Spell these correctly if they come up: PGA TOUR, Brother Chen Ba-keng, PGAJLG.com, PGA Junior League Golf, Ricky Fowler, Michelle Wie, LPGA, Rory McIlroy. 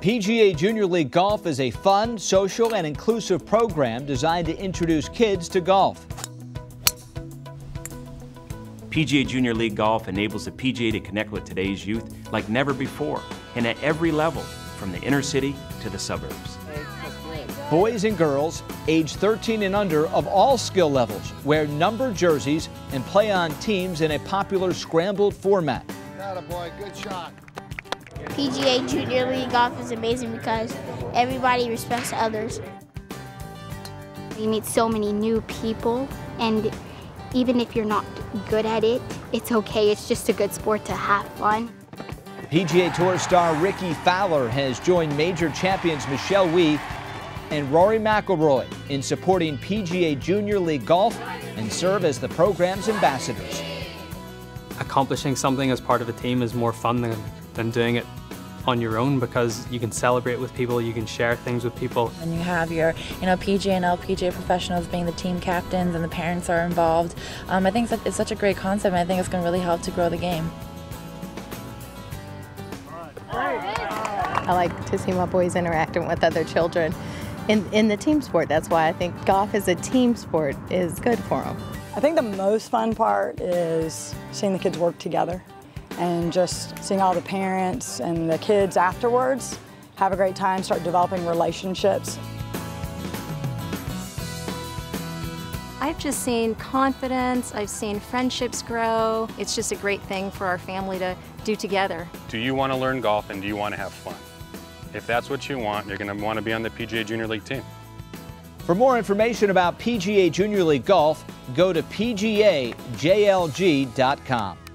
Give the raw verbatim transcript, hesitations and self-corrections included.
P G A Junior League Golf is a fun, social, and inclusive program designed to introduce kids to golf. P G A Junior League Golf enables the P G A to connect with today's youth like never before, and at every level, from the inner city to the suburbs. Boys and girls, age thirteen and under, of all skill levels, wear numbered jerseys and play on teams in a popular scrambled format. Atta boy, good shot. P G A Junior League Golf is amazing because everybody respects others. You meet so many new people, and even if you're not good at it, it's okay. It's just a good sport to have fun. P G A Tour star Ricky Fowler has joined major champions Michelle Wie and Rory McIlroy in supporting P G A Junior League Golf and serve as the program's ambassadors. Accomplishing something as part of a team is more fun than, than doing it on your own, because you can celebrate with people, you can share ththings with people. And you have your, you know, P G A and L P G A professionals being the team captains, and the parents are involved. Um, I think it's such a great concept, and I think it's going to really help to grow the game. I like to see my boys interacting with other children. In, in the team sport, that's why I think golf as a team sport is good for them. I think the most fun part is seeing the kids work together and just seeing all the parents and the kids afterwards have a great time, start developing relationships. I've just seen confidence, I've seen friendships grow. It's just a great thing for our family to do together. Do you want to learn golf, and do you want to have fun? If that's what you want, you're going to want to be on the P G A Junior League team. For more information about P G A Junior League Golf, go to P G A J L G dot com.